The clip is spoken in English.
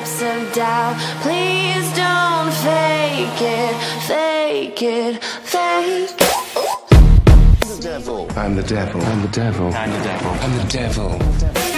depths of doubt. Please don't fake it, fake it, fake it. I'm the devil. I'm the devil. I'm the devil. I'm the devil. I'm the devil. I'm the devil.